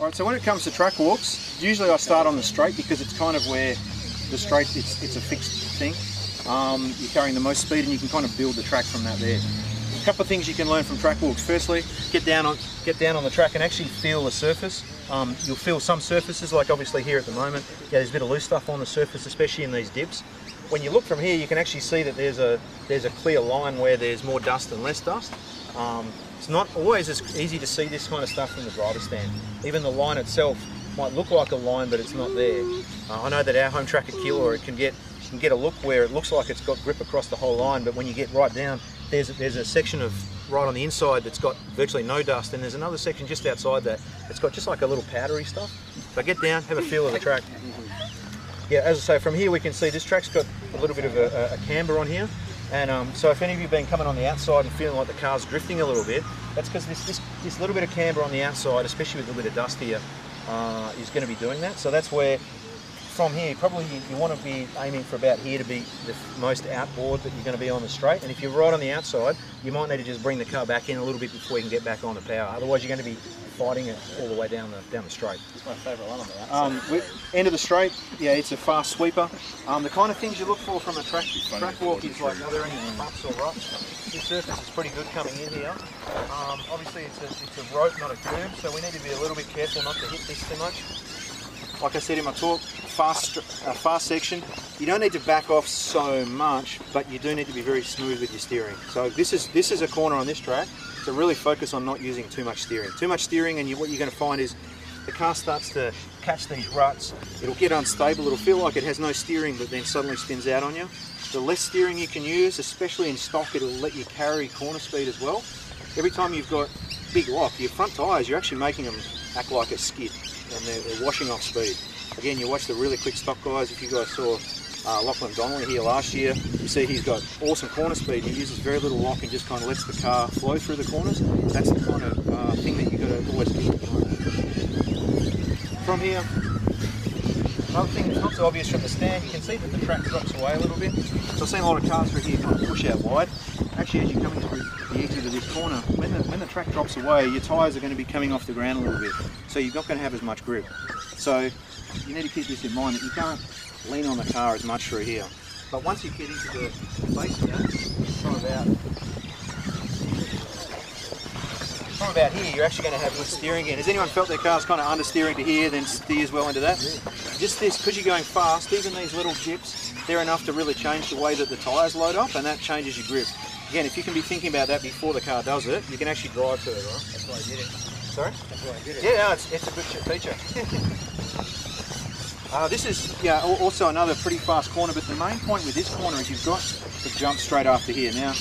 Alright, so when it comes to track walks, usually I start on the straight because it's kind of where the straight, it's a fixed thing. You're carrying the most speed and you can kind of build the track from that there. A couple of things you can learn from track walks. Firstly, get down on the track and actually feel the surface. You'll feel some surfaces, like obviously here at the moment, yeah, there's a bit of loose stuff on the surface, especially in these dips. When you look from here, you can actually see that there's a clear line where there's more dust and less dust. It's not always as easy to see this kind of stuff from the driver's stand. Even the line itself might look like a line, but it's not there. I know that our home track at Keilor, you can get a look where it looks like it's got grip across the whole line, but when you get right down, there's a section of right on the inside that's got virtually no dust, and there's another section just outside that it's got just like a little powdery stuff. So get down, have a feel of the track. Yeah, as I say, from here we can see this track's got a little bit of a camber on here, and so if any of you've been coming on the outside and feeling like the car's drifting a little bit, that's because this little bit of camber on the outside, especially with a little bit of dust here, is going to be doing that. So that's where, from here, probably you want to be aiming for about here to be the most outboard that you're going to be on the straight. And if you're right on the outside, you might need to just bring the car back in a little bit before you can get back on the power. Otherwise, you're going to be fighting it all the way down the straight. It's my favourite one on the outside. End of the straight, yeah, it's a fast sweeper. The kind of things you look for from a track walk is like, are there any bumps or rocks? This surface is pretty good coming in here. Obviously, it's a rope, not a curve, so we need to be a little bit careful not to hit this too much. Like I said in my talk, fast section, you don't need to back off so much, but you do need to be very smooth with your steering. So this is a corner on this track to really focus on not using too much steering. Too much steering, and what you're going to find is the car starts to catch these ruts, it'll get unstable, it'll feel like it has no steering, but then suddenly spins out on you. The less steering you can use, especially in stock, it'll let you carry corner speed as well. Every time you've got big lock, your front tyres, you're actually making them act like a skid, and they're washing off speed. Again, you watch the really quick stock guys. If you guys saw Lachlan Donnelly here last year, you see he's got awesome corner speed. He uses very little lock and just kind of lets the car flow through the corners. That's the kind of thing that you've got to always keep in mind. From here, another thing that's not so obvious from the stand, you can see that the track drops away a little bit. So I've seen a lot of cars through here kind of push out wide. Actually, as you're coming through the exit of this corner, when the track drops away, your tyres are going to be coming off the ground a little bit, so you're not going to have as much grip. So you need to keep this in mind, that you can't lean on the car as much through here. But once you get into the base here, from about here, you're actually going to have good steering in. Has anyone felt their car's kind of understeering to here, then steers well into that? Just this, because you're going fast, even these little dips, they're enough to really change the way that the tyres load up, and that changes your grip. Again, if you can be thinking about that before the car does it, you can actually drive to it, right? That's why I did it. Sorry? That's why I did it. Yeah, no, it's a good feature. This is also another pretty fast corner, but the main point with this corner is you've got the jump straight after here. Now,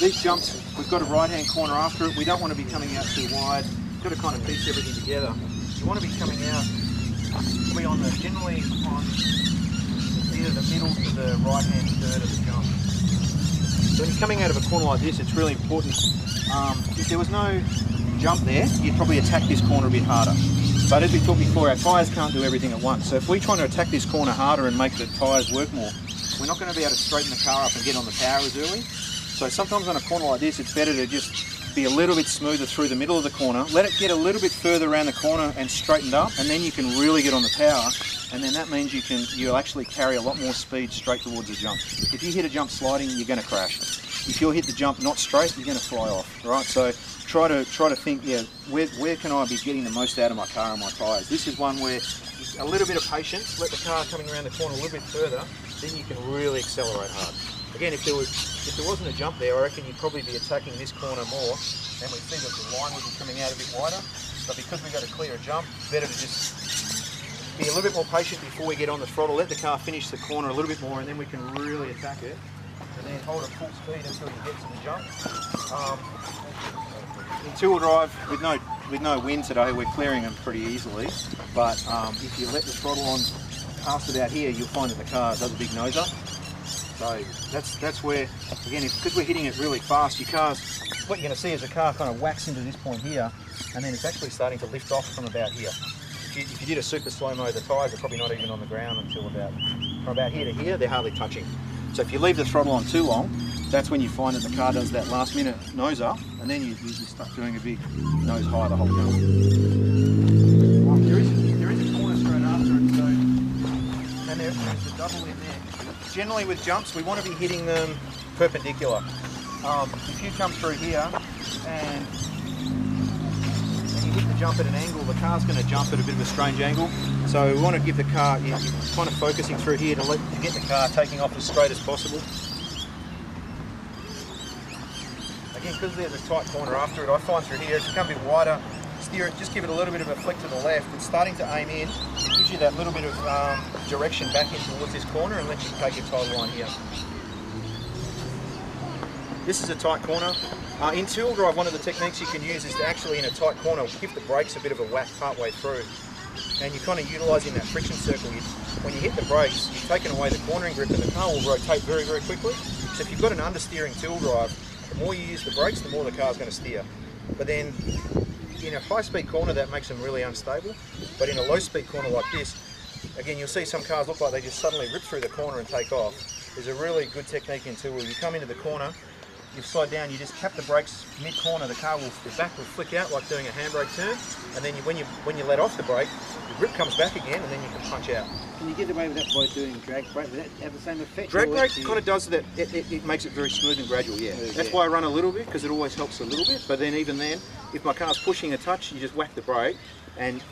these jumps, we've got a right-hand corner after it. We don't want to be coming out too wide. We've got to kind of piece everything together. You want to be coming out generally on either the middle to the right-hand third of the jump. So when you're coming out of a corner like this, it's really important. If there was no jump there, you'd probably attack this corner a bit harder. But as we talked before, our tyres can't do everything at once. So if we're trying to attack this corner harder and make the tyres work more, we're not going to be able to straighten the car up and get on the power as early. So sometimes on a corner like this, it's better to just be a little bit smoother through the middle of the corner, let it get a little bit further around the corner and straightened up, and then you can really get on the power. And then that means you'll actually carry a lot more speed straight towards the jump. If you hit a jump sliding, you're going to crash. If you hit the jump not straight, you're going to fly off, right? So try to think, yeah, where can I be getting the most out of my car and my tyres? This is one where a little bit of patience, let the car coming around the corner a little bit further, then you can really accelerate hard. Again, if there wasn't a jump there, I reckon you'd probably be attacking this corner more, and we'd see that the line would be coming out a bit wider. But because we've got a clearer jump, better to just be a little bit more patient before we get on the throttle, let the car finish the corner a little bit more, and then we can really attack it, and then hold at full speed until you get to the jump. In two-wheel drive, with no wind today, we're clearing them pretty easily. But if you let the throttle on past about here, you'll find that the car does a big nose up. So that's where, again, because we're hitting it really fast, your car's, what you're going to see is the car kind of whacks into this point here, and then it's actually starting to lift off from about here. If you did a super slow-mo, the tyres are probably not even on the ground until about, from about here to here, they're hardly touching. So if you leave the throttle on too long, that's when you find that the car does that last-minute nose up, and then you start doing a big nose high the whole time. Normally with jumps, we want to be hitting them perpendicular. If you come through here and you hit the jump at an angle, the car's going to jump at a bit of a strange angle. So we want to give the car, you're kind of focusing through here to get the car taking off as straight as possible. Again, because there's a tight corner after it, I find through here, if you come a bit wider, steer it, just give it a little bit of a flick to the left. It's starting to aim in. It gives you that little bit of direction back in towards this corner and lets you take your tide line here. This is a tight corner. In two-wheel drive, one of the techniques you can use is to actually, in a tight corner, give the brakes a bit of a whack partway through. And you're kind of utilising that friction circle. When you hit the brakes, you've taken away the cornering grip and the car will rotate very, very quickly. So if you've got an understeering two-wheel drive, the more you use the brakes, the more the car's going to steer. But then, in a high-speed corner, that makes them really unstable. But in a low-speed corner like this, again, you'll see some cars look like they just suddenly rip through the corner and take off. There's a really good technique in two-wheel. You come into the corner, you slide down, you just tap the brakes mid-corner, the car will, the back will flick out like doing a handbrake turn, and then when you let off the brake, the grip comes back again, and then you can punch out. Can you get away with that by doing drag brake? Would that have the same effect? Drag brake kind of does that, it makes it very smooth and gradual, yeah. That's why I run a little bit, because it always helps a little bit, but then even then, if my car's pushing a touch, you just whack the brake, and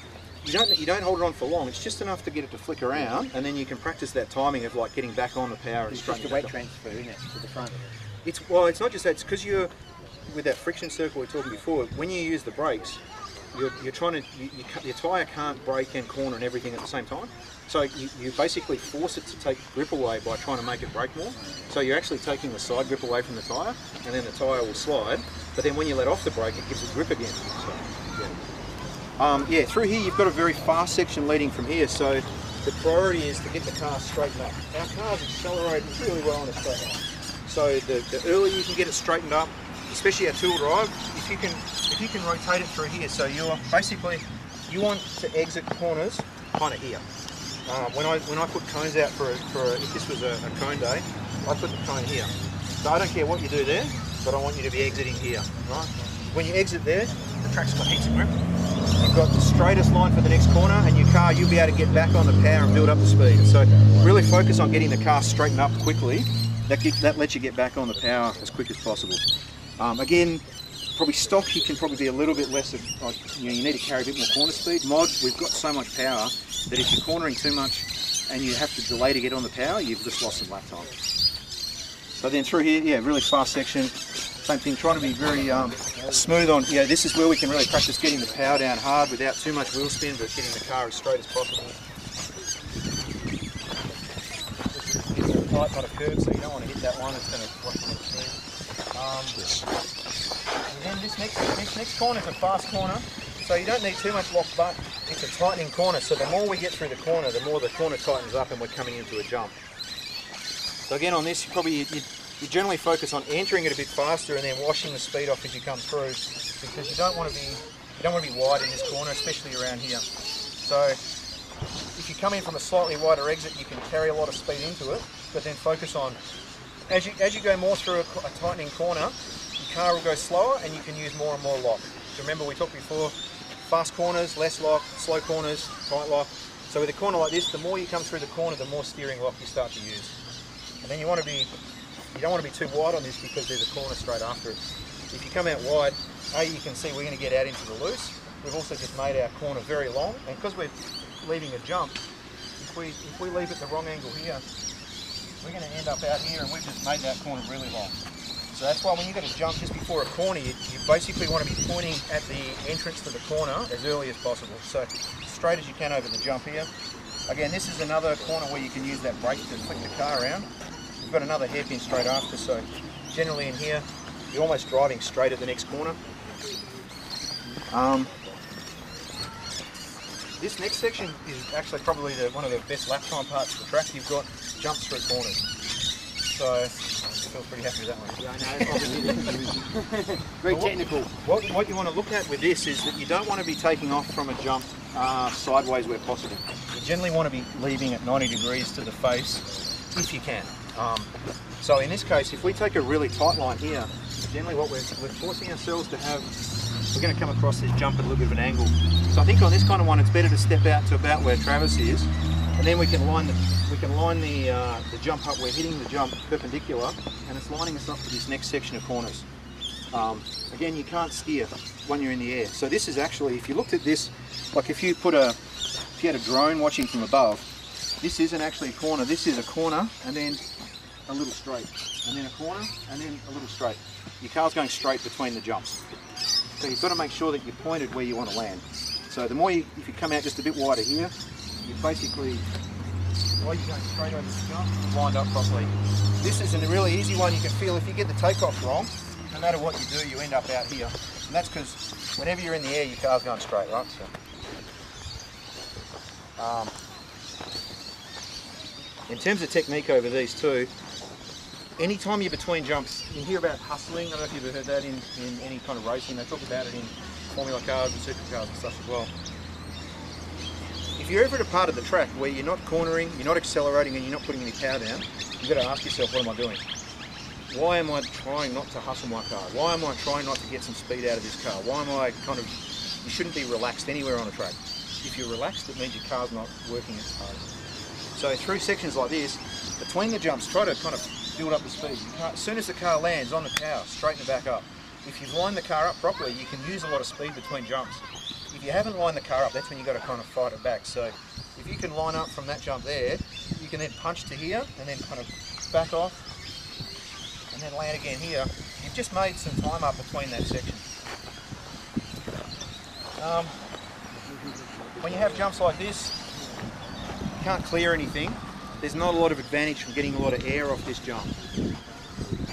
you don't hold it on for long, it's just enough to get it to flick around, and then you can practice that timing of like getting back on the power and straight. It's just a weight transfer, isn't it, to the front? It's, well, it's not just that, it's because you're, with that friction circle we were talking before, when you use the brakes, you're trying to, your tyre can't brake and corner and everything at the same time. So you basically force it to take grip away by trying to make it brake more. So you're actually taking the side grip away from the tyre, and then the tyre will slide, but then when you let off the brake, it gives it grip again. So, yeah. Through here you've got a very fast section leading from here, so the priority is to get the car straight back. Our cars accelerate really well on a straight line. So the earlier you can get it straightened up, especially our two-wheel drive, if you can rotate it through here. So you're basically, you want to exit corners kind of here. When I put cones out for if this was a cone day, I put the cone here. So I don't care what you do there, but I want you to be exiting here, right? When you exit there, the track's got heaps of grip. You've got the straightest line for the next corner, and your car, you'll be able to get back on the power and build up the speed. So really focus on getting the car straightened up quickly. That lets you get back on the power as quick as possible. Again, probably stock, you can probably be a little bit less of, you need to carry a bit more corner speed. Mod, we've got so much power that if you're cornering too much and you have to delay to get on the power, you've just lost some lap time. So then through here, yeah, really fast section. Same thing, trying to be very smooth on, this is where we can really practice getting the power down hard without too much wheel spin, but getting the car as straight as possible. Tight, not a curve, so you don't want to hit that one, it's going to block the through. And then this next corner is a fast corner, so you don't need too much lock butt. It's a tightening corner, so the more we get through the corner, the more the corner tightens up and we're coming into a jump. So again on this, you generally focus on entering it a bit faster and then washing the speed off as you come through, because you don't want to be wide in this corner, especially around here. So if you come in from a slightly wider exit, you can carry a lot of speed into it, but then focus on, as you go more through a tightening corner, your car will go slower and you can use more and more lock. So remember we talked before, fast corners, less lock, slow corners, tight lock. So with a corner like this, the more you come through the corner, the more steering lock you start to use. And then you don't want to be too wide on this because there's a corner straight after it. If you come out wide, A, you can see we're going to get out into the loose. We've also just made our corner very long, and because we're leaving a jump, if we leave it the wrong angle here, we're going to end up out here, and we've just made that corner really long. So that's why when you've got a jump just before a corner, you basically want to be pointing at the entrance to the corner as early as possible. So straight as you can over the jump here. Again, this is another corner where you can use that brake to flick the car around. We've got another hairpin straight after, so generally in here, you're almost driving straight at the next corner. This next section is actually probably one of the best lap time parts of the track. You've got jumps through corners. So I feel pretty happy with that one. Yeah, I know. Very technical. What you want to look at with this is that you don't want to be taking off from a jump sideways where possible. You generally want to be leaving at 90 degrees to the face if you can. So in this case, if we take a really tight line here, generally what we're forcing ourselves to have, we're going to come across this jump at a little bit of an angle. So I think on this kind of one, it's better to step out to about where Travis is, and then we can line the jump up. We're hitting the jump perpendicular, and it's lining us up to this next section of corners. Again, you can't steer when you're in the air. So this is actually, if you looked at this, like if you had a drone watching from above, this isn't actually a corner. This is a corner and then a little straight, and then a corner and then a little straight. Your car's going straight between the jumps. So you've got to make sure that you're pointed where you want to land. So the more you, if you come out just a bit wider here, you basically, while you're going straight over the jump, you wind up properly. This is a really easy one. You can feel if you get the takeoff wrong, no matter what you do, you end up out here. And that's because whenever you're in the air, your car's going straight, right? So, in terms of technique over these two, anytime you're between jumps, you hear about hustling. I don't know if you've ever heard that in any kind of racing. They talk about it in Formula cars and supercars and stuff as well. If you're ever at a part of the track where you're not cornering, you're not accelerating, and you're not putting any power down, you've got to ask yourself, what am I doing? Why am I trying not to hustle my car? Why am I trying not to get some speed out of this car? Why am I kind of... You shouldn't be relaxed anywhere on a track. If you're relaxed, it means your car's not working as hard. So through sections like this, between the jumps, try to kind of build up the speed. You can't, as soon as the car lands on the power, straighten it back up. If you've lined the car up properly, you can use a lot of speed between jumps. If you haven't lined the car up, that's when you've got to kind of fight it back. So if you can line up from that jump there, you can then punch to here and then kind of back off, and then land again here. You've just made some time up between that section. When you have jumps like this, you can't clear anything. There's not a lot of advantage from getting a lot of air off this jump.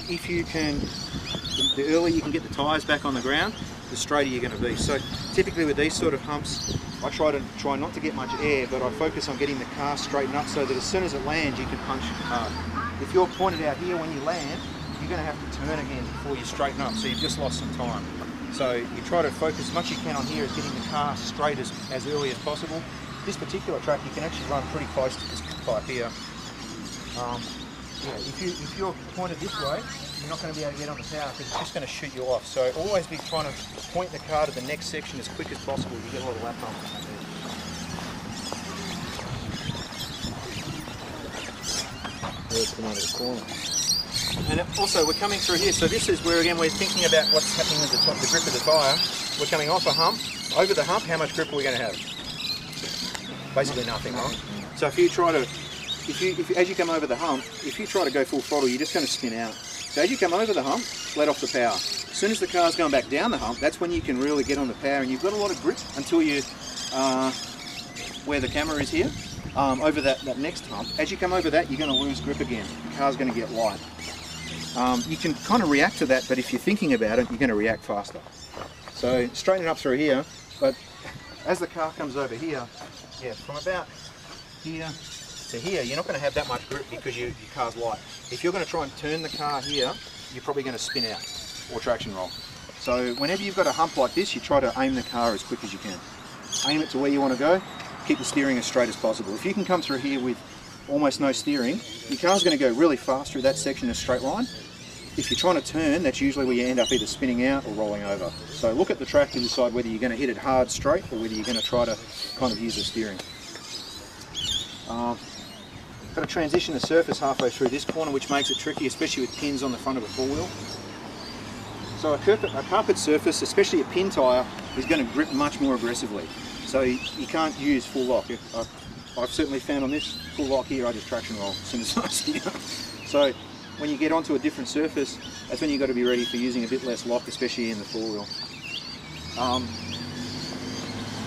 If you can, the earlier you can get the tyres back on the ground, the straighter you're going to be. So typically with these sort of humps, I try not to get much air, but I focus on getting the car straightened up so that as soon as it lands, you can punch hard. If you're pointed out here when you land, you're going to have to turn again before you straighten up, so you've just lost some time. So you try to focus as much as you can on here is getting the car straight as early as possible. This particular track you can actually run pretty close to this pipe here. Yeah, if you're pointed this way, you're not going to be able to get on the power because it's just going to shoot you off. So always be trying to point the car to the next section as quick as possible. You get a lot of lap on there. There's the other corner. And also we're coming through here, so this is where again we're thinking about what's happening with the grip of the tyre. We're coming off a hump, over the hump, how much grip are we going to have? Basically nothing, right? So if you try to, as you come over the hump, if you try to go full throttle, you're just going to spin out. So as you come over the hump, let off the power. As soon as the car's going back down the hump, that's when you can really get on the power, and you've got a lot of grip until you, where the camera is here, over that next hump. As you come over that, you're going to lose grip again. The car's going to get light. You can kind of react to that, but if you're thinking about it, you're going to react faster. So straighten it up through here, but as the car comes over here, yeah, from about here to here, you're not going to have that much grip because your car's light. If you're going to try and turn the car here, you're probably going to spin out or traction roll. So whenever you've got a hump like this, you try to aim the car as quick as you can. Aim it to where you want to go, keep the steering as straight as possible. If you can come through here with almost no steering, your car's going to go really fast through that section in a straight line. If you're trying to turn, that's usually where you end up either spinning out or rolling over. So look at the track to decide whether you're going to hit it hard straight or whether you're going to try to kind of use the steering. Got to transition the surface halfway through this corner, which makes it tricky, especially with pins on the front of a four-wheel. So a carpet surface, especially a pin tyre, is going to grip much more aggressively. So you can't use full lock. I've certainly found on this full lock here, I just traction roll as soon as I steer. So when you get onto a different surface, that's when you've got to be ready for using a bit less lock, especially in the four-wheel.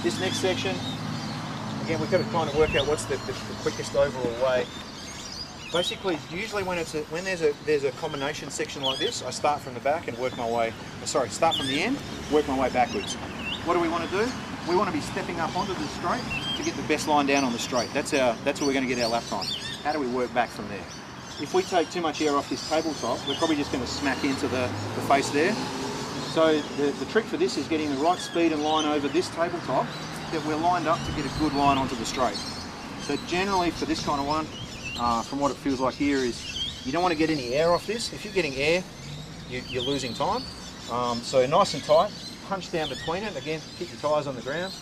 This next section, again, we've got to kind of work out what's the quickest overall way. Basically, usually when there's a combination section like this, I start from the back and work my way, sorry, start from the end, work my way backwards. What do we want to do? We want to be stepping up onto the straight to get the best line down on the straight. That's where we're going to get our lap time. How do we work back from there? If we take too much air off this tabletop, we're probably just going to smack into the face there. So the trick for this is getting the right speed and line over this tabletop that we're lined up to get a good line onto the straight. So generally for this kind of one, from what it feels like here is, you don't want to get any air off this. If you're getting air, you're losing time. So nice and tight. Punch down between it, again, keep your tyres on the ground,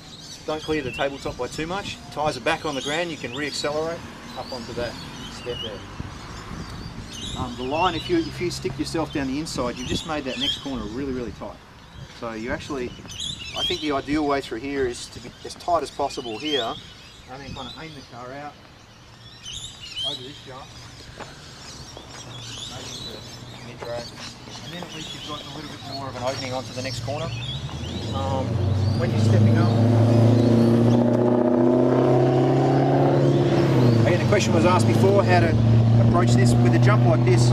Don't clear the tabletop by too much. Tires are back on the ground, you can re-accelerate up onto that step there. The line, if you stick yourself down the inside, you've just made that next corner really, really tight. So you actually, I think the ideal way through here is to be as tight as possible here, and then kind of aim the car out over this shaft, maybe the mid-drag, and then at least you've got a little bit more of an opening onto the next corner. When you're stepping up, again, the question was asked before, how to approach this. With a jump like this,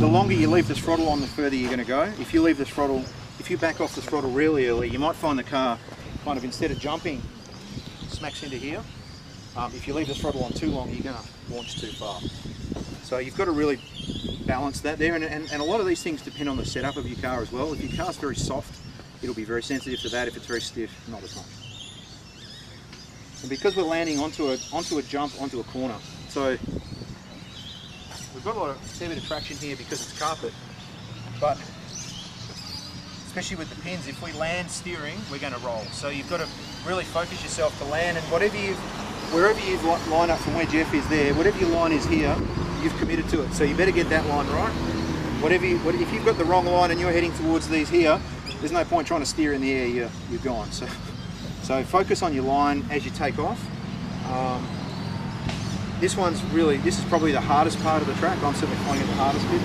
the longer you leave the throttle on, the further you're going to go. If you leave the throttle, if you back off the throttle really early, you might find the car kind of, instead of jumping, smacks into here. If you leave the throttle on too long, you're going to launch too far. So you've got to really balance that there, and a lot of these things depend on the setup of your car as well. If your car's very soft, it'll be very sensitive to that. If it's very stiff, not as much. And because we're landing onto a jump, onto a corner, so we've got a fair bit of traction here because it's carpet, but especially with the pins, if we land steering, we're going to roll. So you've got to really focus yourself to land, and wherever you line up from where Jeff is there, whatever your line is here, you've committed to it. So you better get that line right. If you've got the wrong line and you're heading towards these here, there's no point trying to steer in the air, you're gone. So focus on your line as you take off. This is probably the hardest part of the track. I'm certainly finding it the hardest bit.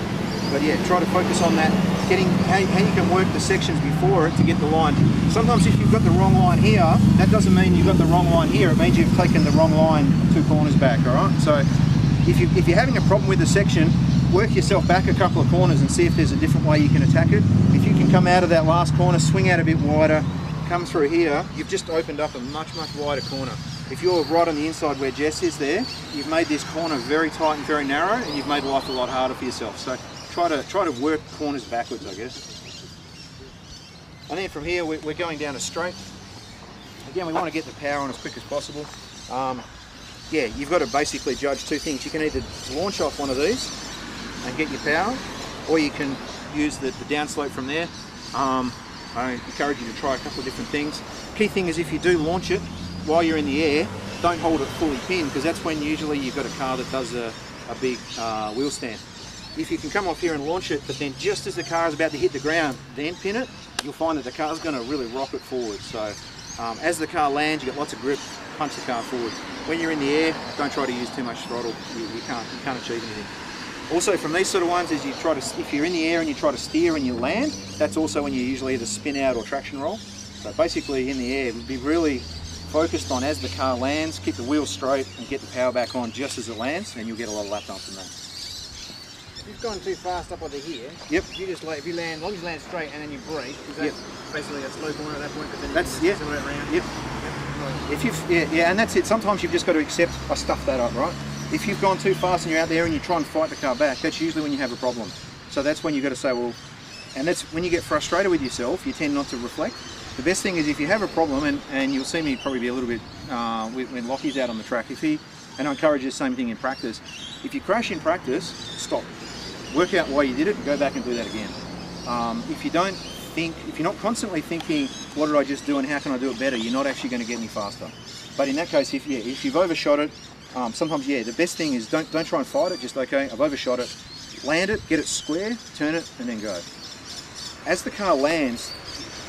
But yeah, try to focus on that, getting how you can work the sections before it to get the line. Sometimes if you've got the wrong line here, that doesn't mean you've got the wrong line here. It means you've taken the wrong line two corners back, all right? So if you're having a problem with the section, work yourself back a couple of corners and see if there's a different way you can attack it. If you can come out of that last corner, swing out a bit wider, come through here, you've just opened up a much, much wider corner. If you're right on the inside where Jess is there, you've made this corner very tight and very narrow, and you've made life a lot harder for yourself. So try to work corners backwards, I guess. And then from here, we're going down a straight. Again, we want to get the power on as quick as possible. Yeah, you've got to basically judge two things. You can either launch off one of these and get your power, or you can use the downslope from there. I encourage you to try a couple of different things. Key thing is, if you do launch it while you're in the air, don't hold it fully pinned, because that's when usually you've got a car that does a big wheel stand. If you can come off here and launch it, but then just as the car is about to hit the ground, then pin it, you'll find that the car's going to really rocket forward. So as the car lands, you get lots of grip, punch the car forward. When you're in the air, don't try to use too much throttle. You can't achieve anything. Also, from these sort of ones, is if you're in the air and you try to steer and you land, that's also when you usually either spin out or traction roll. So basically, in the air, would be really focused on as the car lands, keep the wheels straight and get the power back on just as it lands, and you'll get a lot of lap time from that. If you've gone too fast up onto here, yep. If you land, as long as you land straight and then you brake, yep. Basically a slow corner at that point, but then that's, you can, yeah, around. Yep. Right. Yeah, and that's it. Sometimes you've just got to accept, I stuffed that up, right? If you've gone too fast and you're out there and you try and fight the car back, that's usually when you have a problem. So that's when you've got to say, well, and that's when you get frustrated with yourself, you tend not to reflect. The best thing is, if you have a problem, and you'll see me probably be a little bit, when Lockie's out on the track, and I encourage the same thing in practice, if you crash in practice, stop. Work out why you did it and go back and do that again. If you're not constantly thinking, what did I just do and how can I do it better, you're not actually going to get any faster. But in that case, if you've overshot it, sometimes, yeah, the best thing is don't try and fight it, just, okay, I've overshot it, land it, get it square, turn it, and then go. As the car lands,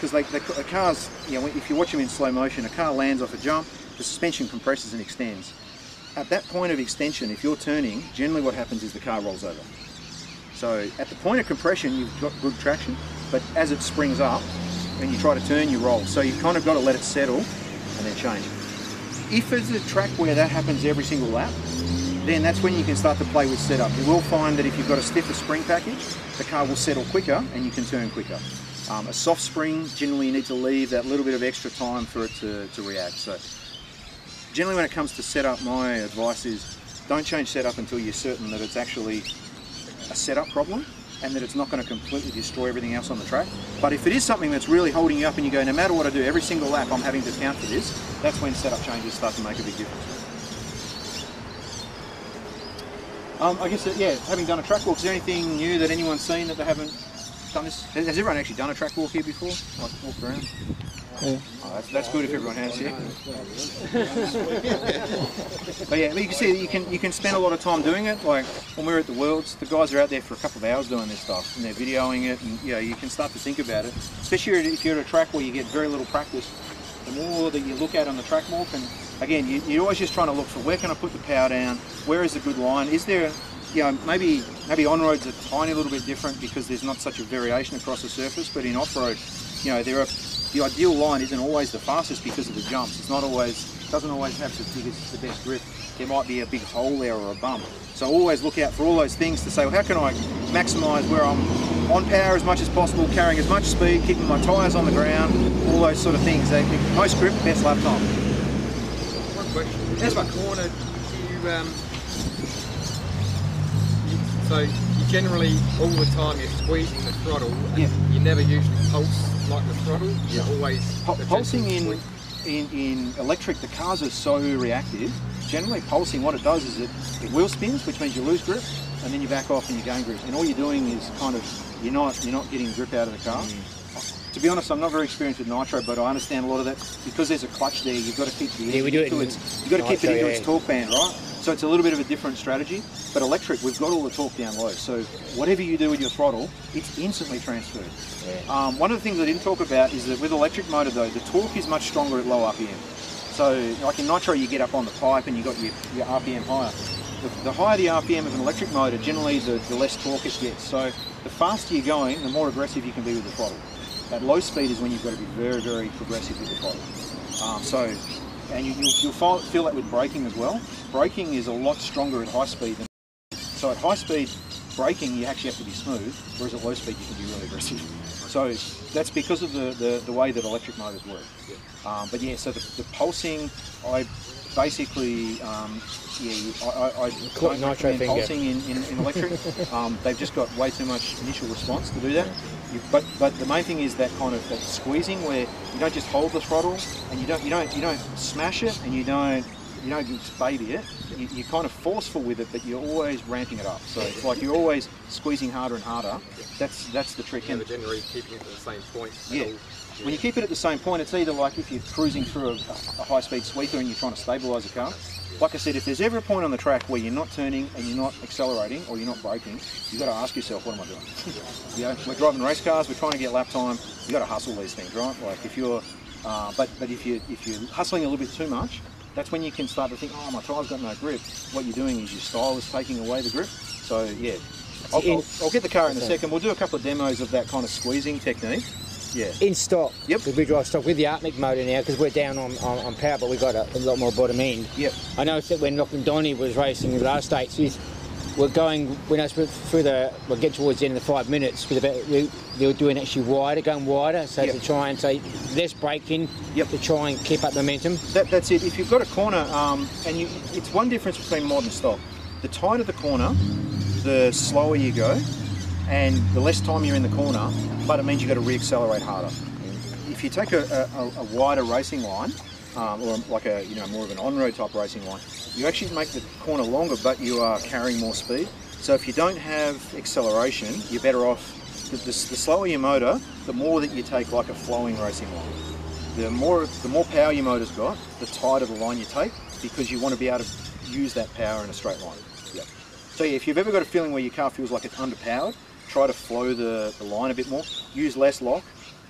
because the cars, you know, if you watch them in slow motion, a car lands off a jump, the suspension compresses and extends. At that point of extension, if you're turning, generally what happens is the car rolls over. So at the point of compression, you've got good traction, but as it springs up, and you try to turn, you roll. So you've kind of got to let it settle and then change it. If it's a track where that happens every single lap, then that's when you can start to play with setup. You will find that if you've got a stiffer spring package, the car will settle quicker and you can turn quicker. A soft spring, generally you need to leave that little bit of extra time for it to react. So generally when it comes to setup, my advice is don't change setup until you're certain that it's actually a setup problem and that it's not going to completely destroy everything else on the track. But if it is something that's really holding you up and you go, no matter what I do, every single lap I'm having to account for this, that's when setup changes start to make a big difference. I guess, yeah, having done a track walk, is there anything new that anyone's seen that they haven't So I'm just, has everyone actually done a track walk here before? Like walked around? Yeah. Oh, that's good if everyone has, yeah. But yeah, but you can see that you can spend a lot of time doing it. Like when we were at the Worlds, the guys are out there for a couple of hours doing this stuff and they're videoing it, and you know, you can start to think about it. Especially if you're at a track where you get very little practice. The more that you look at on the track walk, and again, you're always just trying to look for where can I put the power down, where is the good line, is there, you know, maybe on-road's a tiny little bit different because there's not such a variation across the surface, but in off-road, you know, the ideal line isn't always the fastest because of the jumps. It's not always, doesn't always have the best grip. There might be a big hole there or a bump. So always look out for all those things to say, well, how can I maximise where I'm on power as much as possible, carrying as much speed, keeping my tyres on the ground, all those sort of things. They think most grip, best lap time. One question. That's my corner. So you generally, all the time, you're squeezing the throttle, and yeah, you never usually pulse like the throttle, yeah. You're always... Pulsing in electric, the cars are so reactive. Generally, pulsing, what it does is it wheel spins, which means you lose grip, and then you back off and you gain grip. And all you're doing is kind of, you're not getting grip out of the car. Mm. To be honest, I'm not very experienced with nitro, but I understand a lot of that. Because there's a clutch there, you've got to keep the engine into its torque band, right? So it's a little bit of a different strategy, but electric, we've got all the torque down low, so whatever you do with your throttle, it's instantly transferred. Yeah. One of the things I didn't talk about is that with electric motor though, the torque is much stronger at low RPM. So like in nitro, you get up on the pipe and you got your RPM higher. The higher the RPM of an electric motor, generally the less torque it gets. So the faster you're going, the more aggressive you can be with the throttle. At low speed is when you've got to be very, very progressive with the throttle. And you'll feel that with braking as well. Braking is a lot stronger at high speed than... So at high speed, braking, you actually have to be smooth, whereas at low speed, you can be really aggressive. So that's because of the way that electric motors work. But yeah, so the pulsing, I basically... I don't recommend pulsing in electric. They've just got way too much initial response to do that. But the main thing is that kind of that squeezing where you don't just hold the throttle and you don't smash it and you don't baby it. You're kind of forceful with it, but you're always ramping it up. So it's like you're always squeezing harder and harder. That's the trick. And generally keeping it at the same point. Yeah. When you keep it at the same point, it's either like if you're cruising through a high-speed sweeper and you're trying to stabilise a car. Like I said, if there's ever a point on the track where you're not turning and you're not accelerating or you're not braking, you've got to ask yourself, what am I doing? You know, we're driving race cars, we're trying to get lap time, you've got to hustle these things, right? Like if you're, but if you're hustling a little bit too much, that's when you can start to think, oh, my tire's got no grip. What you're doing is your style is taking away the grip. So yeah, I'll get the car in a second. We'll do a couple of demos of that kind of squeezing technique. Yeah. In stock, yep. We drive stock with the Artnik motor now because we're down on power, but we've got a lot more bottom end. Yep. I noticed that when Lachlan Donnelly was racing in the last states, we're getting towards the end of the 5 minutes, they were doing actually wider, going wider, so yep, to try and say less braking, yep, to try and keep up momentum. That's it. If you've got a corner, it's one difference between mod and stock. The tighter the corner, the slower you go, and the less time you're in the corner, but it means you've got to re-accelerate harder. If you take a wider racing line, or like more of an on-road type racing line, you actually make the corner longer, but you are carrying more speed. So if you don't have acceleration, you're better off. The slower your motor, the more that you take like a flowing racing line. The more power your motor's got, the tighter the line you take, because you want to be able to use that power in a straight line. Yep. So yeah, if you've ever got a feeling where your car feels like it's underpowered, try to flow the line a bit more, use less lock,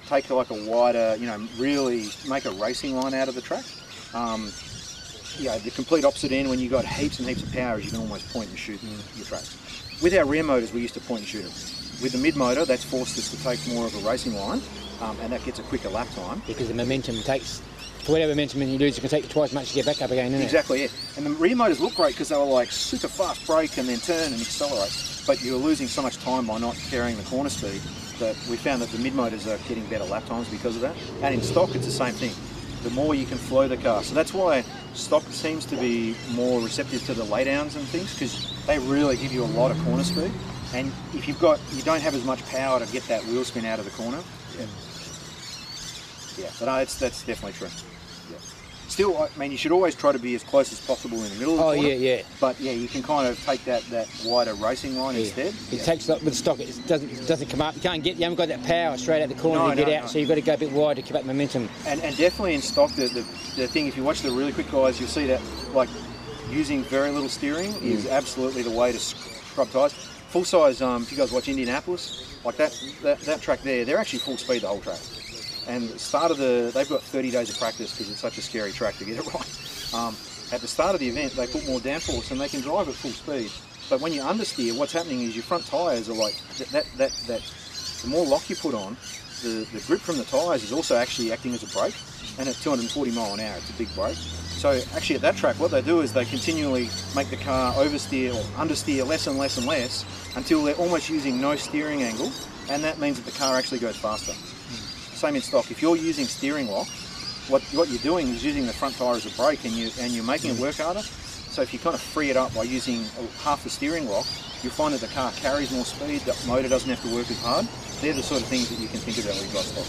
take like a wider, really make a racing line out of the track. The complete opposite end, when you've got heaps and heaps of power, is you can almost point and shoot your tracks. With our rear motors, we used to point and shoot them. With the mid motor, that's forced us to take more of a racing line, and that gets a quicker lap time. Because the momentum takes, for whatever momentum you lose, it can take twice as much to get back up again, isn't it? Exactly, yeah. And the rear motors look great because they were like super fast brake and then turn and accelerate. But you're losing so much time by not carrying the corner speed that we found that the mid motors are getting better lap times because of that. And in stock, it's the same thing. The more you can flow the car. So that's why stock seems to be more receptive to the laydowns and things, because they really give you a lot of corner speed. And if you don't have as much power to get that wheel spin out of the corner. Yeah. But no, that's definitely true. Yeah. Still, I mean, you should always try to be as close as possible in the middle of the corner. Yeah. But yeah, you can kind of take that wider racing line instead. It takes with the stock, it doesn't come up. You can't get, you haven't got that power straight out the corner to get out. So you've got to go a bit wide to keep up momentum. And definitely in stock, the thing, if you watch the really quick guys, you'll see that like using very little steering is absolutely the way to scrub tyres. Full size, if you guys watch Indianapolis, like that track there, they're actually full speed the whole track. And the start of they've got 30 days of practice because it's such a scary track to get it right. At the start of the event, they put more downforce and they can drive at full speed. But when you understeer, what's happening is your front tyres are like the more lock you put on, the grip from the tyres is also actually acting as a brake. And at 240 mile an hour, it's a big brake. So actually at that track, what they do is they continually make the car oversteer or understeer less and less and less until they're almost using no steering angle. And that means that the car actually goes faster. Same in stock. If you're using steering lock, what you're doing is using the front tyre as a brake, and you're making it work harder. So if you kind of free it up by using half the steering lock, you'll find that the car carries more speed. That motor doesn't have to work as hard. They're the sort of things that you can think about when you've got stock.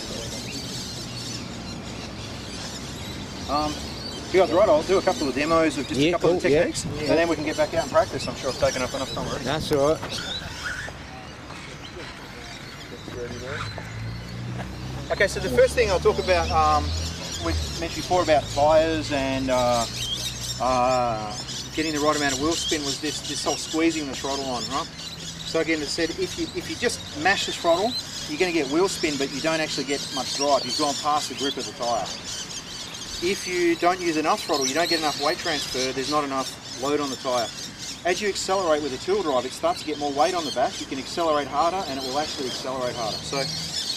If you guys are right, I'll do a couple of demos of just a couple of techniques, and then we can get back out and practice. I'm sure I've taken up enough time already. That's all right. Okay, so the first thing I'll talk about, we mentioned before about tyres and getting the right amount of wheel spin, was this whole squeezing the throttle on, right? So again, as I said, if you just mash the throttle, you're going to get wheel spin, but you don't actually get much drive. You've gone past the grip of the tyre. If you don't use enough throttle, you don't get enough weight transfer. There's not enough load on the tyre. As you accelerate with a two-wheel drive, it starts to get more weight on the back. You can accelerate harder, and it will actually accelerate harder. So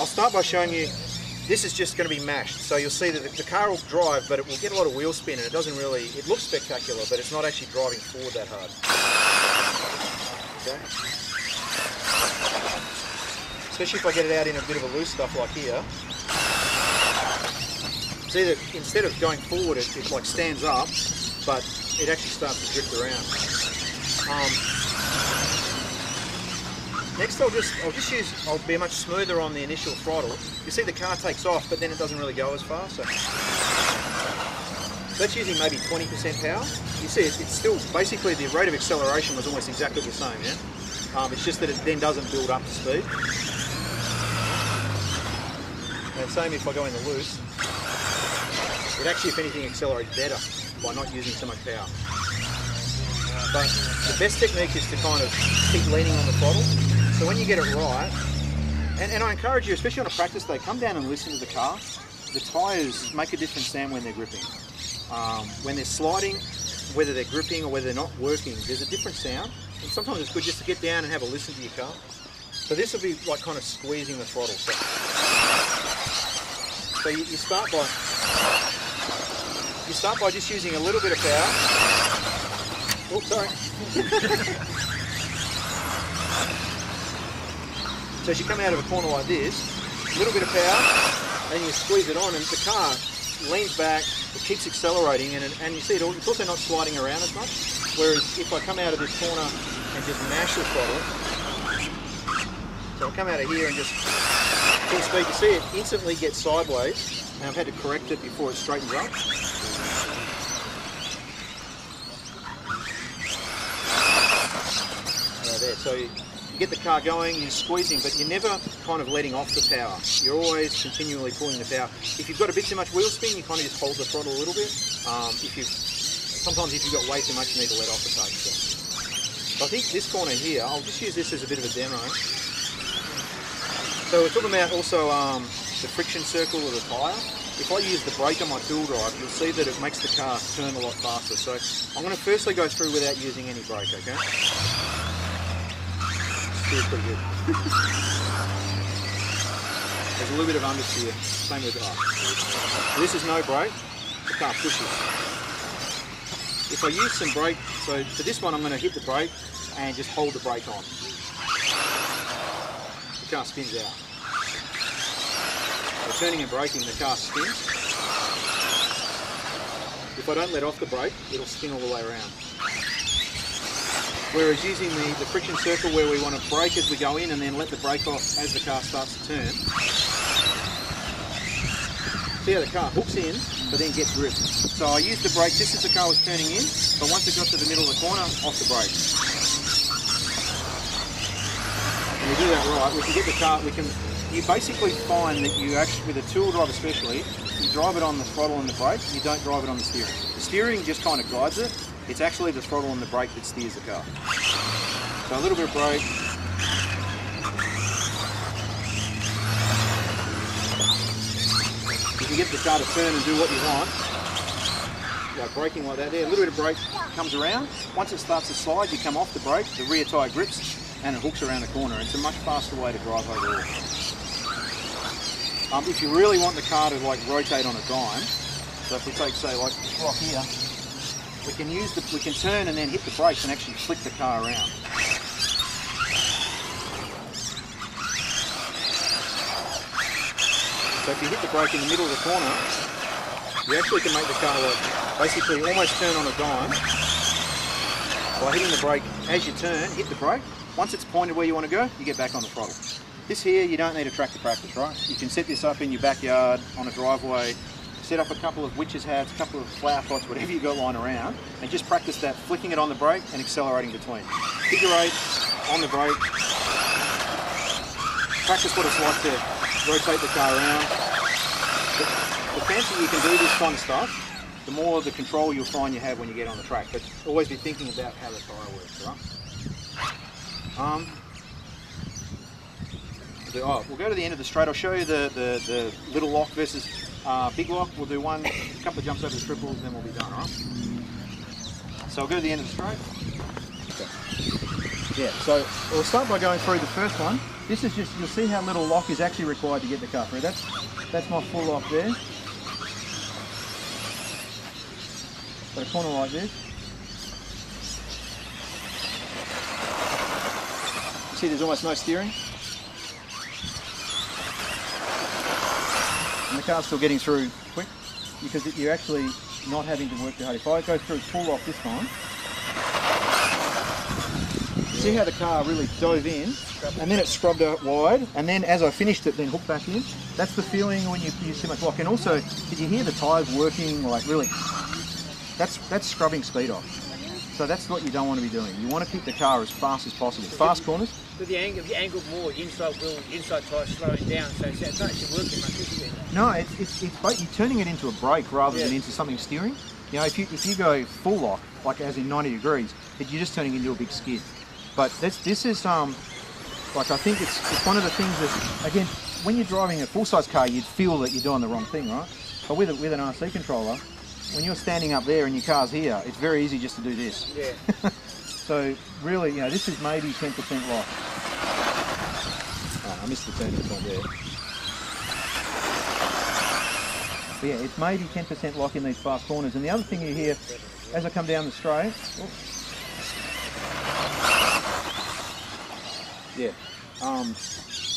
I'll start by showing you, this is just going to be mashed. So you'll see that the car will drive, but it will get a lot of wheel spin, and it doesn't really, it looks spectacular, but it's not actually driving forward that hard. Okay. Especially if I get it out in a bit of a loose stuff like here. See that instead of going forward, it like stands up, but it actually starts to drift around. Next, I'll be much smoother on the initial throttle. You see the car takes off, but then it doesn't really go as far. So that's using maybe 20% power. You see, it's still basically the rate of acceleration was almost exactly the same. Yeah, it's just that it then doesn't build up to speed. And same if I go in the loose, it actually, if anything, accelerates better by not using so much power. But the best technique is to kind of keep leaning on the throttle. So when you get it right, and I encourage you, especially on a practice day, come down and listen to the car. The tyres make a different sound when they're gripping. When they're sliding, whether they're gripping or whether they're not working, there's a different sound. And sometimes it's good just to get down and have a listen to your car. So this will be like kind of squeezing the throttle. So you start by just using a little bit of power. Oops, sorry. So as you come out of a corner like this, a little bit of power, and you squeeze it on, and the car leans back, it keeps accelerating, and you see it's also not sliding around as much. Whereas if I come out of this corner and just mash the throttle, so I come out of here and just full speed, you see it instantly gets sideways, and I've had to correct it before it straightens up. Right there, so you get the car going, you're squeezing, but you're never kind of letting off the power. You're always continually pulling the power. If you've got a bit too much wheel spin, you kind of just hold the throttle a little bit. Sometimes if you've got way too much, you need to let off the touch. So I think this corner here, I'll just use this as a bit of a demo. So we're talking about also the friction circle of the tyre. If I use the brake on my two-wheel drive, you'll see that it makes the car turn a lot faster. So I'm going to firstly go through without using any brake, okay? Pretty good. There's a little bit of understeer, same with that. This is no brake, the car pushes. If I use some brake, so for this one I'm going to hit the brake and just hold the brake on. The car spins out. So turning and braking, the car spins. If I don't let off the brake, it'll spin all the way around. Whereas using the friction circle where we want to brake as we go in and then let the brake off as the car starts to turn. See how the car hooks in but then gets ripped. So I used the brake just as the car was turning in, but once it got to the middle of the corner, off the brake. And we do that right, we can get the car, we can, you basically find that you actually, with a two-wheel drive especially, you drive it on the throttle and the brake, you don't drive it on the steering. The steering just kind of guides it, it's actually the throttle and the brake that steers the car. So a little bit of brake. You can get the car to turn and do what you want. Like braking like that there, a little bit of brake comes around. Once it starts to slide, you come off the brake, the rear tyre grips, and it hooks around the corner. It's a much faster way to drive overall. If you really want the car to like rotate on a dime, so if we take say like the clock here, we can use the, we can turn and then hit the brakes and actually flick the car around. So if you hit the brake in the middle of the corner, you actually can make the car like basically almost turn on a dime by hitting the brake as you turn, hit the brake. Once it's pointed where you want to go, you get back on the throttle. This here, you don't need a track to practice, right? You can set this up in your backyard, on a driveway, set up a couple of witches' hats, a couple of flower pots, whatever you got lying around, and just practice that, flicking it on the brake and accelerating between. Figure eight, on the brake. Practice what it's like to rotate the car around. The fancier you can do this kind of stuff, the more the control you'll find you have when you get on the track. But always be thinking about how the tyre works, right? We'll go to the end of the straight. I'll show you the little lock versus big lock. We'll do one, a couple of jumps over the triples, and then we'll be done, all right? So I'll go to the end of the straight. Yeah, so we'll start by going through the first one. This is just, you'll see how little lock is actually required to get the car through. That's my full lock there. Got a corner like this. See, there's almost no steering. And the car's still getting through quick because you're actually not having to work too hard. If I go through full off this time, see how the car really dove in and then it scrubbed out wide, and then as I finished it, then hooked back in. That's the feeling when you use too much lock. And also, did you hear the tyres working like really? That's scrubbing speed off. So that's what you don't want to be doing. You want to keep the car as fast as possible. Fast corners. With the angle, if you angle more, your inside wheel, inside tyre slowing down, so it's not actually working much, is it? No, it's you're turning it into a brake rather than into something steering. You know, if you go full lock, like as in 90 degrees, you're just turning into a big skid. But this is like I think it's one of the things that, again, when you're driving a full size car, you'd feel that you're doing the wrong thing, right? But with an RC controller, when you're standing up there and your car's here, it's very easy just to do this. Yeah. So really, you know, this is maybe 10% lock. Oh, I missed the turning point there. But yeah, it's maybe 10% lock in these fast corners. And the other thing you hear, as I come down the straight, as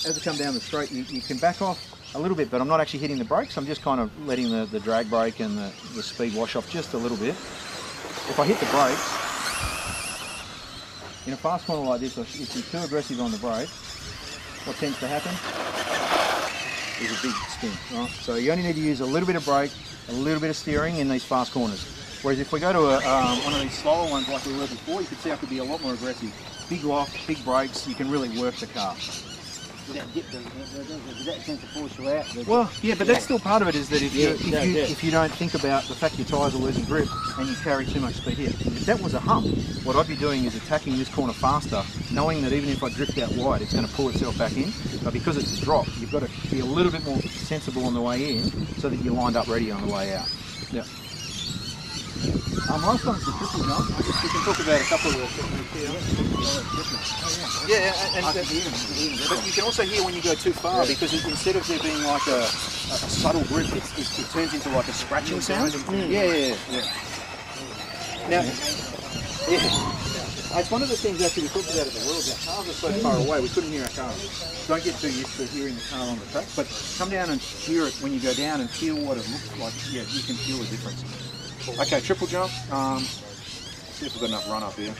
I come down the straight, you can back off a little bit, but I'm not actually hitting the brakes. I'm just kind of letting the drag brake and the speed wash off just a little bit. If I hit the brakes, in a fast corner like this, if you're too aggressive on the brake, what tends to happen is a big spin, right? So you only need to use a little bit of brake, a little bit of steering in these fast corners. Whereas if we go to one of these slower ones like we were before, you can see I could be a lot more aggressive. Big lock, big brakes, you can really work the car. Does that tend to force you out? Well, yeah, but that's still part of it, is that if you don't think about the fact your tyres are losing grip and you carry too much speed here. If that was a hump, what I'd be doing is attacking this corner faster, knowing that even if I drift out wide, it's going to pull itself back in. But because it's a drop, you've got to be a little bit more sensible on the way in so that you're lined up ready on the way out. Yeah. Last one's the triple jump. We can talk about a couple of those. Yeah, but you can also hear when you go too far, because instead of there being like a subtle grip, it turns into like a scratching sound. Now, it's one of the things actually we talked about in the world. Our cars are so far away, we couldn't hear our cars. Don't get too used to hearing the car on the track, but come down and hear it when you go down and feel what it looks like. Yeah, you can feel the difference. Okay, triple jump. See if we've got enough run up here.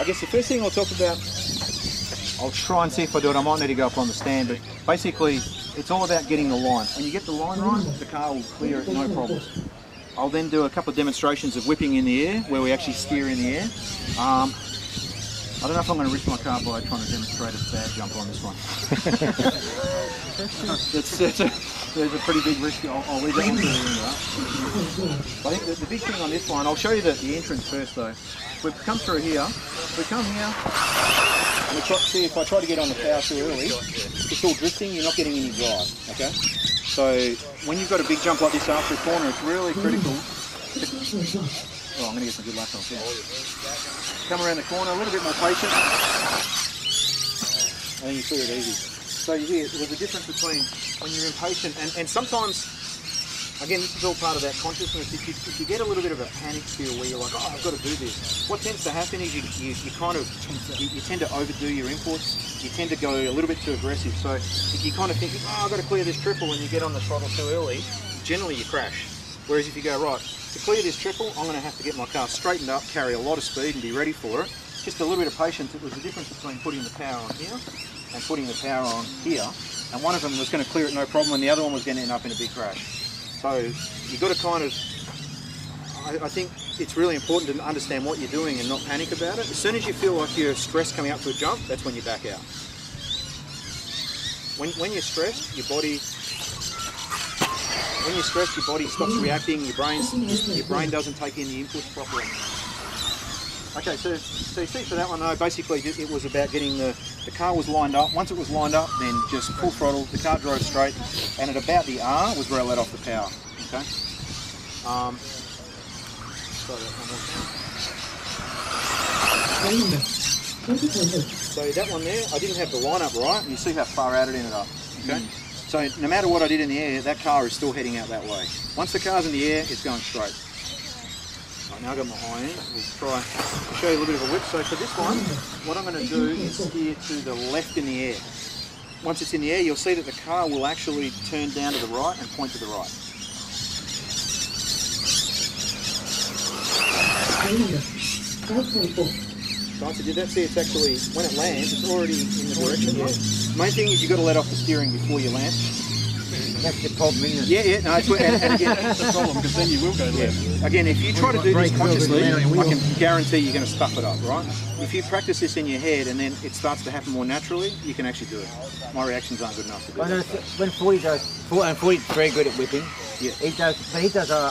I guess the first thing I'll talk about, I'll try and see if I do it. I might need to go up on the stand, but basically It's all about getting the line. When you get the line right, the car will clear it, no problem. I'll then do a couple of demonstrations of whipping in the air, where we actually steer in the air. I don't know if I'm going to risk my car by trying to demonstrate a bad jump on this one. There's a pretty big risk. I'll leave that one to the end. I think the big thing on this one, I'll show you the entrance first though. We've come through here. We come here, and we try, see if I try to get on the power too early, it's all drifting, you're not getting any drive, okay? So when you've got a big jump like this after a corner, it's really critical. Oh, I'm going to get some good laps off here. Come around the corner, a little bit more patient, and you clear it easy. So you hear, there's a difference between when you're impatient, and sometimes, again, this is all part of that consciousness, if you get a little bit of a panic feel where you're like, oh, I've got to do this, what tends to happen is you tend to overdo your inputs, you tend to go a little bit too aggressive, so if you kind of think, oh, I've got to clear this triple, and you get on the throttle too early, generally you crash. Whereas if you go, right, to clear this triple, I'm going to have to get my car straightened up, carry a lot of speed and be ready for it. Just a little bit of patience. It was the difference between putting the power on here and putting the power on here. And one of them was going to clear it no problem and the other one was going to end up in a big crash. So you've got to kind of, I think it's really important to understand what you're doing and not panic about it. As soon as you feel like you're stressed coming up to a jump, that's when you back out. When you're stressed, your body... When you're stressed, your body stops reacting, your brain doesn't take in the inputs properly. Okay, so you see for that one though, basically it was about getting the car was lined up. Once it was lined up, then just full throttle, the car drove straight, and at about the R was where I let off the power, okay? So that one there, I didn't have the line up right, and you see how far out it ended up, okay? So no matter what I did in the air, that car is still heading out that way. Once the car's in the air, it's going straight. Right, now I've got my high end. We'll try to show you a little bit of a whip. So for this one, what I'm going to do is steer to the left in the air. Once it's in the air, you'll see that the car will actually turn down to the right and point to the right. So once I did that, see it's actually, when it lands, it's already in the direction of the air. The main thing is you've got to let off the steering before you land. That's the problem, isn't it? Yeah, no, it's, and again, that's the problem, because then you will go left. Yeah. Again, if you try to do this consciously, I can guarantee you're going to stuff it up, right? If you practice this in your head and then it starts to happen more naturally, you can actually do it. My reactions aren't good enough to do that. When Foy does, and Foy's very good at whipping, yeah. He does a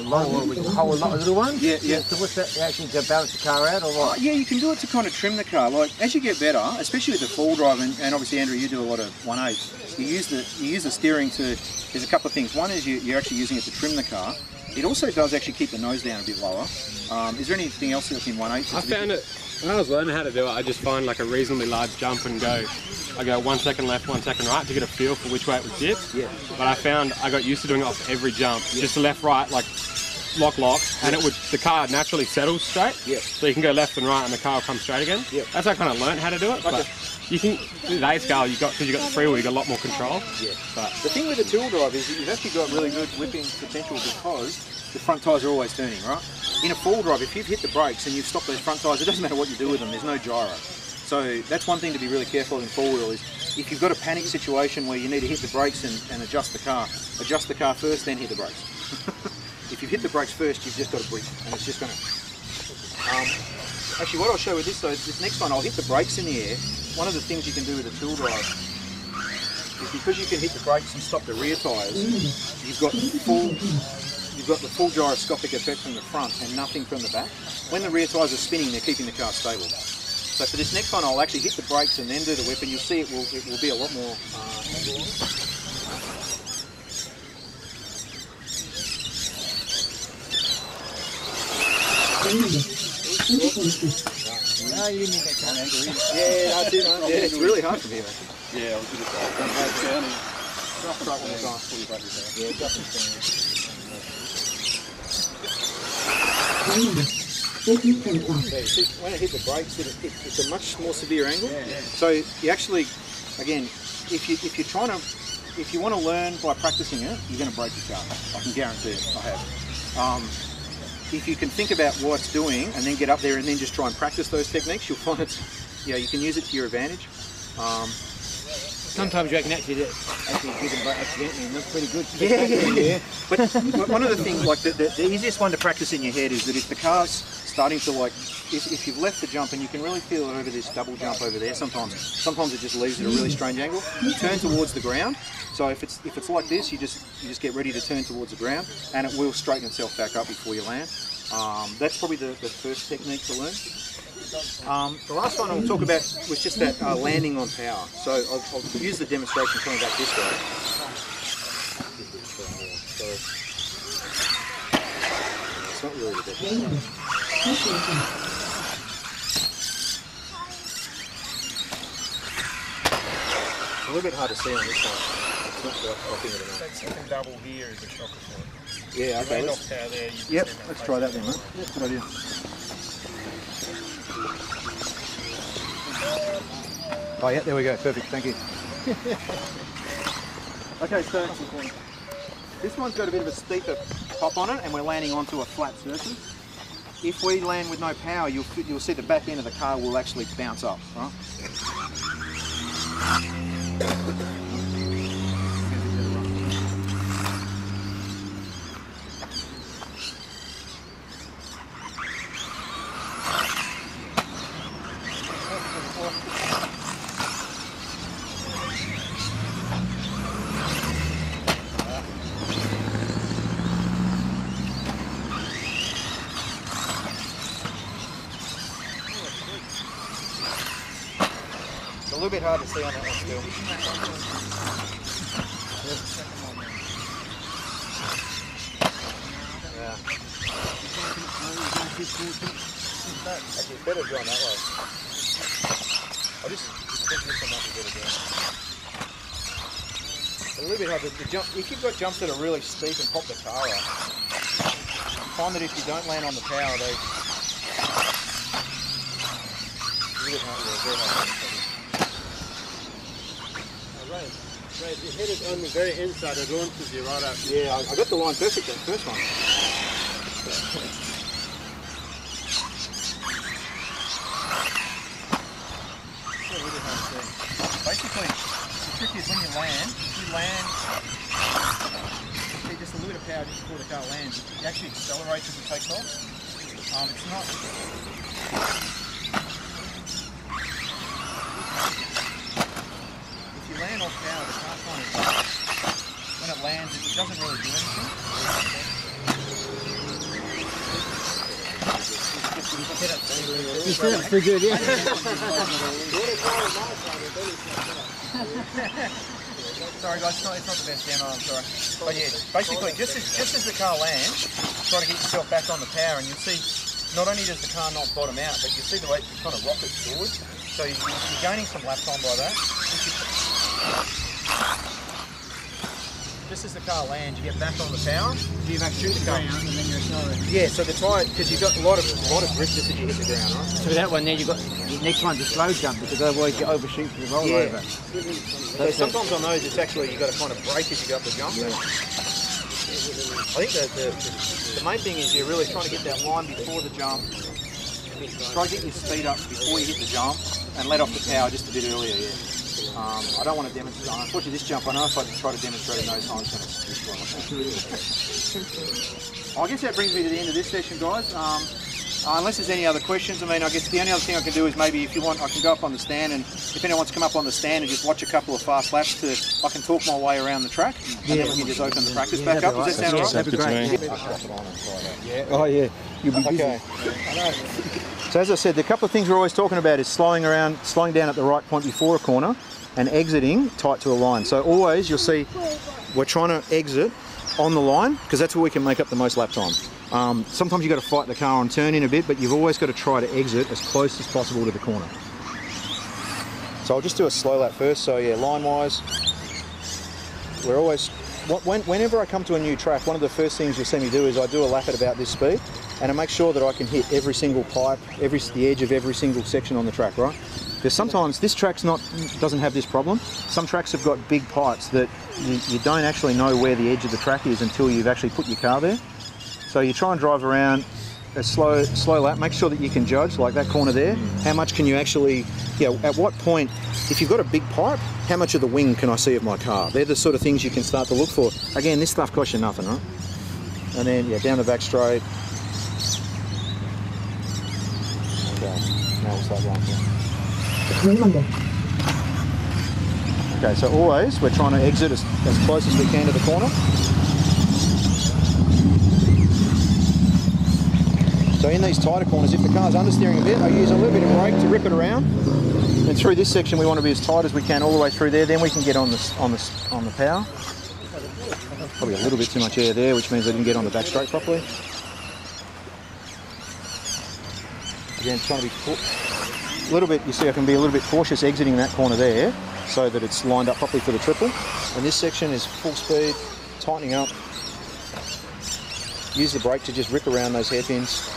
long with a whole lot of little ones. Yeah. So what's that actually to balance the car out or what? Yeah, you can do it to kind of trim the car. Like as you get better, especially with the full drive, and obviously Andrew, you do a lot of 1/8. You use the steering to. There's a couple of things. One is you're actually using it to trim the car. It also does actually keep the nose down a bit lower. Is there anything else that's in 1/8? I found it when I was learning how to do it. I just find like a reasonably large jump and go. I go 1 second left, 1 second right to get a feel for which way it would dip. Yeah. But I found I got used to doing it off every jump, just the left, right, like lock, and it would the car naturally settles straight. Yeah. So you can go left and right, and the car will come straight again. Yeah. That's how I kind of learned how to do it. Okay. But you can with today's scale, because you got the freewheel, you got a lot more control. Yeah. But the thing with the two-wheel drive is you've actually got really good whipping potential because the front tyres are always turning, right? In a four-wheel drive, if you've hit the brakes and you've stopped those front tyres, it doesn't matter what you do with them. There's no gyro. So that's one thing to be really careful in four-wheel is if you've got a panic situation where you need to hit the brakes and adjust the car first, then hit the brakes. If you've hit the brakes first, you've just got to breathe, and it's just going to... actually, what I'll show with this, though, is this next one, I'll hit the brakes in the air. One of the things you can do with a two-wheel drive is because you can hit the brakes and stop the rear tyres, you've got the full gyroscopic effect from the front and nothing from the back. When the rear tyres are spinning, they're keeping the car stable. So for this next one, I'll actually hit the brakes and then do the whip, and you'll see it will be a lot more. No, you need that kind of angle. Yeah, I do. Yeah, it's really hard for me. Yeah, I'll do it. Break down and drop right when the car fully breaks down. Yeah, definitely. So when I hit the brakes, it's a much more severe angle. Yeah. So you actually, again, if you want to learn by practicing it, you're going to break your car. I can guarantee it. I have. If you can think about what it's doing and then get up there and then just try and practice those techniques, you'll find it's, you can use it to your advantage. Sometimes you can actually do it. actually did them by accidentally, and that's pretty good. Yeah. But one of the things, like the easiest one to practice in your head is that if the car's starting to like, if you've left the jump, and you can really feel it over this double jump over there, sometimes it just leaves at a really strange angle. You turn towards the ground. So if it's like this, you just get ready to turn towards the ground, and it will straighten itself back up before you land. That's probably the first technique to learn. The last one I'll talk about was just that landing on power. So I'll use the demonstration coming back this way. It's not really the demonstration. It's a little bit hard to see on this one. That second double here is a shocker for it. Yeah, okay. Yep, let's try that then, mate. Yep, good idea. Oh yeah, there we go. Perfect, thank you. Okay, so this one's got a bit of a steeper top on it, and we're landing onto a flat surface. If we land with no power, you'll see the back end of the car will actually bounce up, right? A little bit hard to see on that one still. Yeah. Actually, it's better going that way. I just think this one might be better going. A little bit hard to jump. If you've got jumps that are really steep and pop the car out, I find that if you don't land on the power, they... It's a little bit hard to go, very hard to go. Right, you hit it on the very inside of the launch of your right up. Yeah, I got the line perfect on the first one. Basically, the trick is when you land, you just a little bit of power just before the car lands. It actually accelerates as it takes off. It's not... Land off now, the car kind of, when it lands, it doesn't really do anything. It's not so good, yeah. Sorry guys, it's not the best demo, I'm sorry. But yeah, basically, just as the car lands, try to get yourself back on the power, and you'll see... Not only does the car not bottom out, but you see the way it kind of rockets forward. So you're gaining some lap time by that. Just as the car lands, you get back on the power. Do you shoot the car? And then you're accelerating. Yeah, so the tire, because you've got a lot of grip just as you hit the ground, right? So that one there, you've got the next one's a slow jump because otherwise you overshoot for the roll over. So sometimes on those, it's actually you've got to kind of brake as you go up the jump. Yeah. I think the main thing is you're really trying to get that line before the jump. Try to get your speed up before you hit the jump and let off the power just a bit earlier. Yeah. I don't want to demonstrate. Unfortunately, this jump, I know if I try to demonstrate it no time, it's going to destroy myself. I guess that brings me to the end of this session, guys. Unless there's any other questions, I guess the only other thing I can do is maybe if you want, I can go up on the stand, and if anyone wants to come up on the stand and just watch a couple of fast laps, I can talk my way around the track, and then we can just open the practice back up. Does that sound all right? That'd be great. Yeah. Oh yeah, you'll be busy. Okay. So as I said, the couple of things we're always talking about is slowing down at the right point before a corner, and exiting tight to a line. So always you'll see we're trying to exit on the line because that's where we can make up the most lap time. Sometimes you've got to fight the car on turn in a bit, but you've always got to try to exit as close as possible to the corner. So I'll just do a slow lap first. So yeah, line-wise, we're always... Whenever I come to a new track, one of the first things you'll see me do is I do a lap at about this speed, and I make sure that I can hit every single pipe, the edge of every single section on the track, right? Because sometimes this track's doesn't have this problem. Some tracks have got big pipes that you don't actually know where the edge of the track is until you've actually put your car there. So you try and drive around a slow lap, make sure that you can judge, like that corner there, how much can you actually, at what point If you've got a big pipe, how much of the wing can I see of my car? They're the sort of things you can start to look for. Again, this stuff costs you nothing, right? And then, yeah, down the back straight. Okay, now we'll start running. Okay, so always we're trying to exit as close as we can to the corner. So in these tighter corners, if the car's understeering a bit, I use a little bit of brake to rip it around. And through this section, we want to be as tight as we can all the way through there. Then we can get on the power. Probably a little bit too much air there, which means I didn't get on the back straight properly. Again, trying to be a little bit. You see, I can be a little bit cautious exiting that corner there, so that it's lined up properly for the triple. And this section is full speed, tightening up. Use the brake to just rip around those hairpins.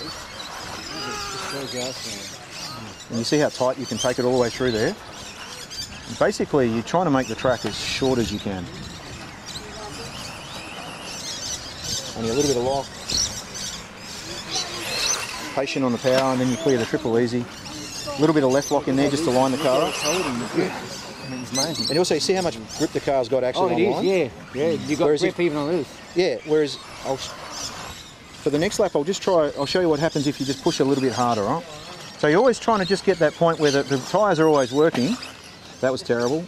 And you see how tight you can take it all the way through there. And basically, you're trying to make the track as short as you can. Only a little bit of lock. Patient on the power, and then you clear the triple easy. A little bit of left lock in there just to line the car up. And you also see how much grip the car's got actually on line. Oh, it is, yeah. Yeah, you've got grip even on loose. Yeah, whereas for the next lap, I'll show you what happens if you just push a little bit harder, right? So you're always trying to just get that point where the tyres are always working. That was terrible.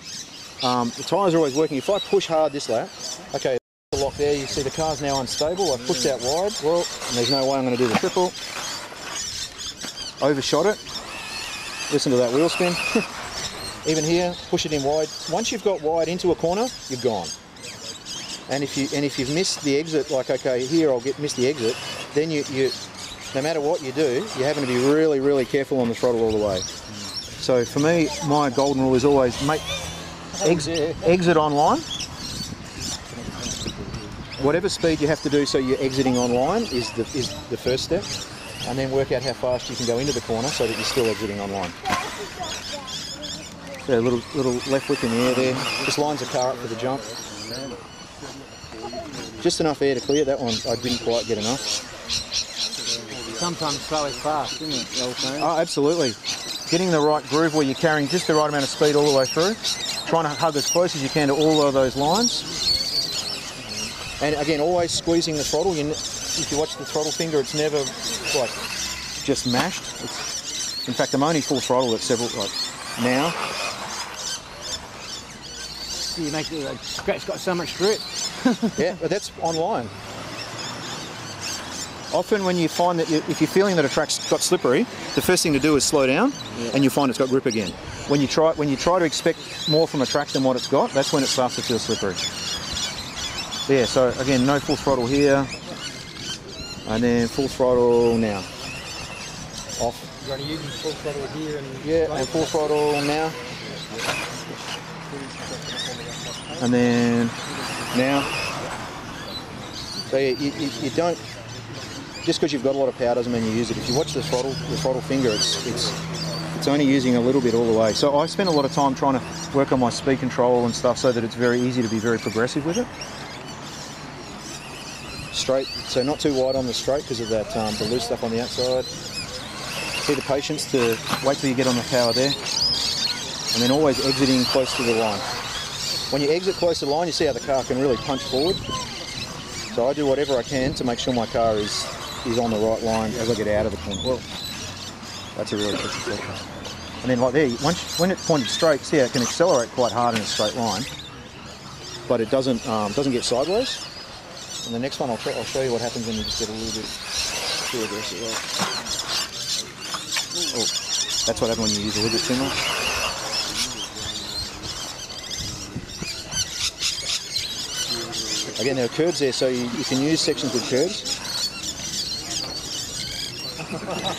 The tyres are always working. If I push hard this lap, okay, the lock there, you see the car's now unstable. I've pushed out wide, well, and there's no way I'm going to do the triple. Overshot it. Listen to that wheel spin. Even here, push it in wide. Once you've got wide into a corner, you're gone. And if you've missed the exit, like okay, here I'll miss the exit, then you no matter what you do, you're having to be really, really careful on the throttle all the way. So for me, my golden rule is always make exit online. Whatever speed you have to do, so you're exiting online is the first step, and then work out how fast you can go into the corner so that you're still exiting online. So a little left whip in the air there, just lines the car up for the jump. Just enough air to clear that one. I didn't quite get enough. Sometimes slow is fast, isn't it? The old saying? Oh, absolutely. Getting the right groove where you're carrying just the right amount of speed all the way through. Trying to hug as close as you can to all of those lines. And again, always squeezing the throttle. If you watch the throttle finger, it's never like just mashed. In fact, I'm only full throttle at several like now. You make it like scratch, got so much grip. Yeah, but that's online. Often when you find that if you're feeling that a track's got slippery, the first thing to do is slow down, yeah. And you find it's got grip again. When you try to expect more from a track than what it's got, that's when it starts to feel slippery. Yeah, so again, no full throttle here, and then full throttle now. Off. You're going to use full throttle here and yeah, and full throttle now. And then now, so you don't, just because you've got a lot of power doesn't mean you use it. If you watch the throttle finger, it's only using a little bit all the way. So I spend a lot of time trying to work on my speed control and stuff so that it's very easy to be very progressive with it. Straight, so not too wide on the straight because of that the loose stuff on the outside. See the patience to wait till you get on the power there. And then always exiting close to the line. When you exit close to the line, you see how the car can really punch forward. So I do whatever I can to make sure my car is on the right line as I get out of the corner. Well, that's a really tricky question. And then like there, when it's pointed straight, see how it can accelerate quite hard in a straight line, but it doesn't get sideways. And the next one, I'll show you what happens when you just get a little bit too aggressive. Oh, that's what happened when you use a little bit too much. Again, there are curbs there, so you can use sections with curbs.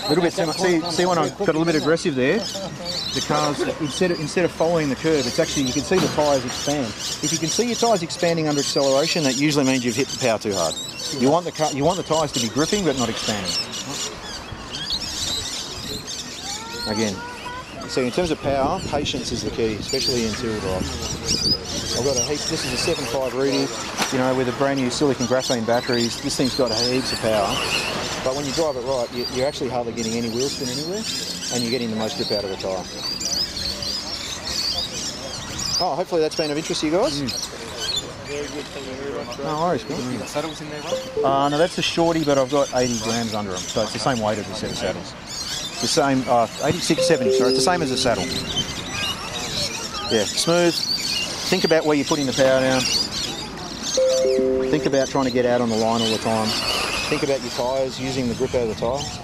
A little bit too much. See when I got a little bit aggressive there, the car's, instead of following the curb, it's actually, you can see the tyres expand. If you can see your tyres expanding under acceleration, that usually means you've hit the power too hard. You want the tyres to be gripping, but not expanding. Again, so in terms of power, patience is the key, especially in two-wheel drive. I've got a heap, this is a 7.5 Rooney. You know, with a brand new silicon graphene batteries, this thing's got heaps of power. But when you drive it right, you're actually hardly getting any wheel spin anywhere, and you're getting the most grip out of the tyre. Oh, hopefully that's been of interest to you guys. Very good. No worries, good. You got saddles in there, right? No, that's a shorty, but I've got 80 grams under them, so it's the same weight as a set of saddles. The same, 86, 70, sorry, it's the same as a saddle. Yeah, smooth. Think about where you're putting the power down. Think about trying to get out on the line all the time. Think about your tyres, using the grip out of the tyres.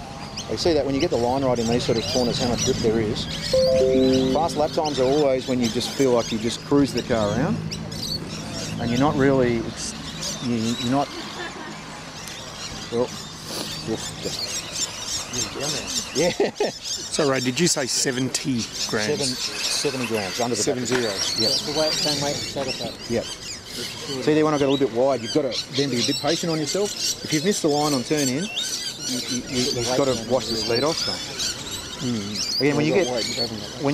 You see that when you get the line right in these sort of corners, how much grip there is. Fast lap times are always when you just feel like you just cruise the car around, and you're not really, you're not, well, yeah. It's all right. Did you say 70 grams? 70 grams, under the 70. Yeah. The weight, same weight, saddle pad. Yeah. See there, when I got a little bit wide, you've got to then be a bit patient on yourself. If you've missed the line on turn in, you've got to wash the lead off. Again, when you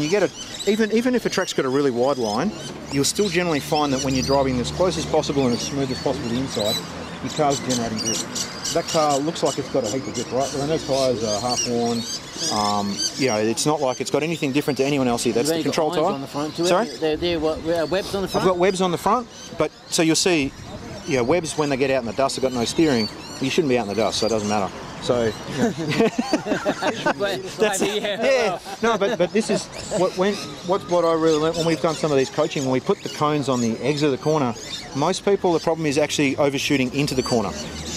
get, even if a track's got a really wide line, you'll still generally find that when you're driving as close as possible and as smooth as possible to the inside, your car's generating grip. That car looks like it's got a heap of grip, right? Well, no tyres are half worn. You know, it's not like it's got anything different to anyone else here. That's the control tyre. Sorry? They're webs on the front? I've got webs on the front, but so you'll see, you know, webs when they get out in the dust have got no steering. You shouldn't be out in the dust, so it doesn't matter. So, you know. But this is what I really learned when we've done some of these coaching. When we put the cones on the exit of the corner, most people, the problem is actually overshooting into the corner.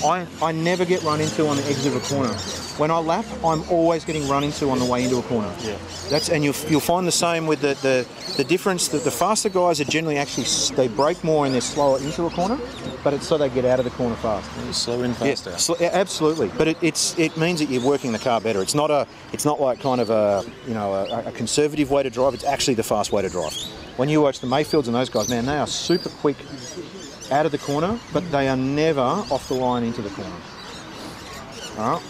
I never get run into on the exit of a corner. When I lap, I'm always getting run into on the way into a corner. Yeah. That's, and you'll find the same with the difference that the faster guys are generally actually, they brake more and they're slower into a corner, but it's so they get out of the corner fast. You're slow in faster. Yeah, absolutely. But it means that you're working the car better. It's not like kind of a, you know, a conservative way to drive. It's actually the fast way to drive. When you watch the Mayfields and those guys, man, they are super quick out of the corner, but they are never off the line into the corner. All right.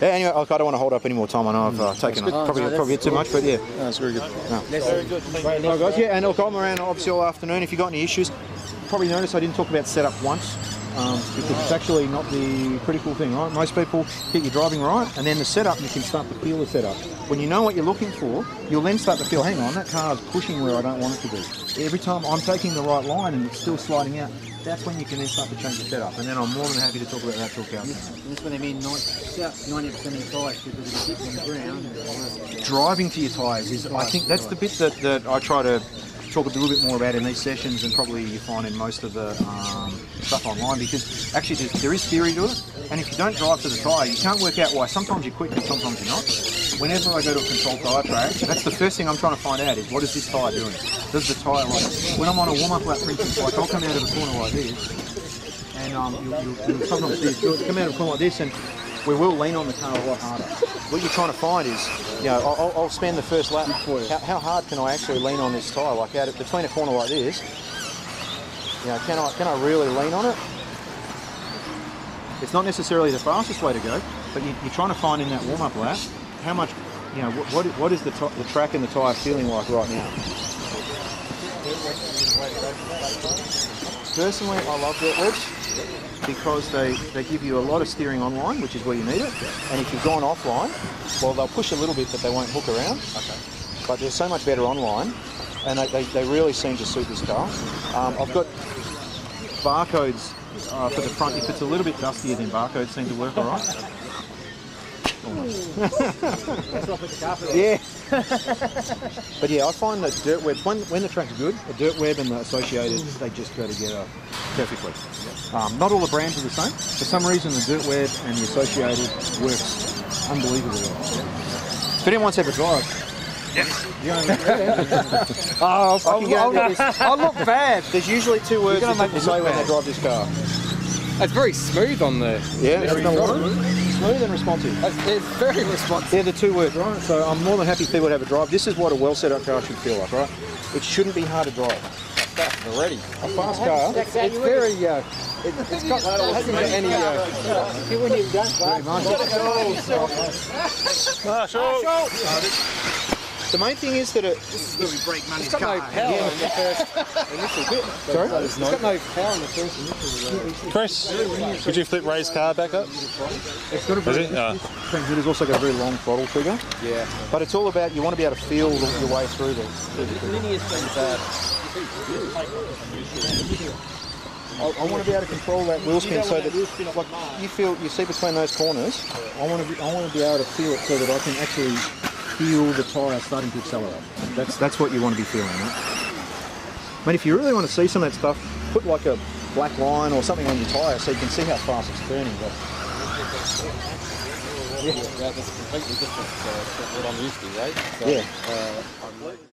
Yeah, anyway, I don't want to hold up any more time. I know I've taken probably too much, but yeah. No, that's very good. No. That's very good. Right, guys. Yeah, and look, I'm around obviously all afternoon. If you've got any issues, probably notice I didn't talk about setup once, because it's actually not the critical thing, right? Most people get your driving right, and then the setup, you can start to feel the setup. When you know what you're looking for, you'll then start to feel, hang on, that car's pushing where I don't want it to be. Every time I'm taking the right line and it's still sliding out, that's when you can then start to change the setup, and then I'm more than happy to talk about the actual car. And that's when I mean 90% of the tyres, because it's on the ground. Driving to your tyres is, I think that's the bit that I try to talk a little bit more about in these sessions, and probably you find in most of the stuff online, because actually there is theory to it, and if you don't drive to the tyre, you can't work out why. Sometimes you're quick and sometimes you're not. Whenever I go to a controlled tyre track, that's the first thing I'm trying to find out is, what is this tyre doing? Does the tyre like, when I'm on a warm-up lap, for instance, like I'll come out of a corner like this, and you'll sometimes see it come out of a corner like this, and we will lean on the car a lot harder. What you're trying to find is, you know, I'll spend the first lap, how hard can I actually lean on this tyre? Like out of, between a corner like this, you know, can I really lean on it? It's not necessarily the fastest way to go, but you're trying to find in that warm-up lap, how much, you know, what is the track and the tyre feeling like right now? Personally, I love Dirtwebs because they give you a lot of steering online, which is where you need it. And if you've gone offline, well, they'll push a little bit, but they won't hook around. Okay. But they're so much better online, and they really seem to suit this car. I've got barcodes for the front. If it's a little bit dustier, then barcodes seem to work all right. Yeah. But yeah, I find that Dirtweb, when the track's good, the Dirtweb and the Associated, they just go together perfectly. Not all the brands are the same. For some reason, the Dirtweb and the Associated works unbelievably well. If anyone wants to have a drive, yes. I'll look bad. There's usually two words that people say when they drive this car. It's very smooth on there. Yeah, it's not smooth and responsive. It's very responsive. They're the two words, right? So I'm more than happy people to have a drive. This is what a well set up car should feel like, right? It shouldn't be hard to drive. That's already. A fast car. It's very, it hasn't got any, you wouldn't even go fast. Marshall! The main thing is that it... This is where we break money's car. It's got no power in the first initial bit. Sorry? It's got no power in the first initial bit. Chris, could you flip Ray's car back up? It's got a very... It's also got a very long throttle figure. Yeah. But it's all about, you want to be able to feel your way through this. The linear thing's I want to be able to control that wheel spin so that you feel, you see between those corners, I want to be able to feel it so that I can actually feel the tyre starting to accelerate. That's what you want to be feeling, right? I mean, if you really want to see some of that stuff, put like a black line or something on your tyre so you can see how fast it's turning. But... yeah, that's completely different from what I'm used to, right? So, yeah.